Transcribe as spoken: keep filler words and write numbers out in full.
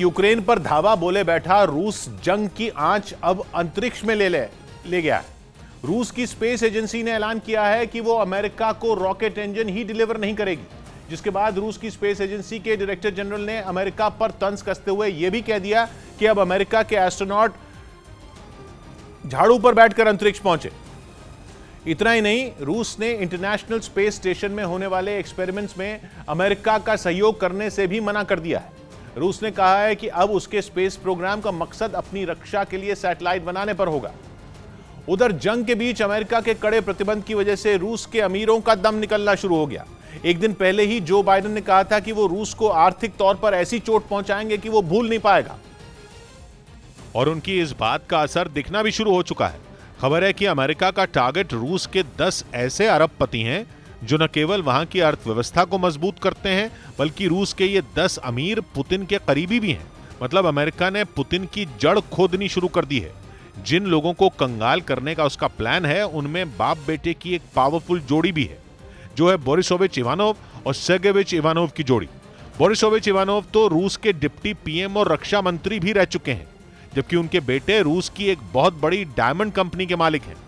Ukraine पर धावा बोले बैठा रूस, जंग की आंच अब अंतरिक्ष में ले ले ले गया। रूस की स्पेस एजेंसी ने ऐलान किया है कि वो अमेरिका को रॉकेट इंजन ही डिलीवर नहीं करेगी, जिसके बाद रूस की स्पेस एजेंसी के डायरेक्टर जनरल ने अमेरिका पर तंज कसते हुए यह भी कह दिया कि अब अमेरिका के एस्ट्रोनॉट झाड़ू पर बैठकर अंतरिक्ष पहुंचे। इतना ही नहीं, रूस ने इंटरनेशनल स्पेस स्टेशन में होने वाले एक्सपेरिमेंट्स में अमेरिका का सहयोग करने से भी मना कर दिया है। रूस ने कहा है कि अब उसके स्पेस प्रोग्राम का मकसद अपनी रक्षा के लिए सैटेलाइट बनाने पर होगा। उधर जंग के बीच अमेरिका के कड़े प्रतिबंध की वजह से रूस के अमीरों का दम निकलना शुरू हो गया। एक दिन पहले ही जो बाइडन ने कहा था कि वो रूस को आर्थिक तौर पर ऐसी चोट पहुंचाएंगे कि वो भूल नहीं पाएगा, और उनकी इस बात का असर दिखना भी शुरू हो चुका है। खबर है कि अमेरिका का टारगेट रूस के दस ऐसे अरबपति हैं जो न केवल वहां की अर्थव्यवस्था को मजबूत करते हैं, बल्कि रूस के ये दस अमीर पुतिन के करीबी भी हैं। मतलब अमेरिका ने पुतिन की जड़ खोदनी शुरू कर दी है। जिन लोगों को कंगाल करने का उसका प्लान है, उनमें बाप बेटे की एक पावरफुल जोड़ी भी है, जो है बोरिसोविच इवानोव और सर्गेविच इवानोव की जोड़ी। बोरिसोविच इवानोव तो रूस के डिप्टी पीएम और रक्षा मंत्री भी रह चुके हैं, जबकि उनके बेटे रूस की एक बहुत बड़ी डायमंड कंपनी के मालिक हैं।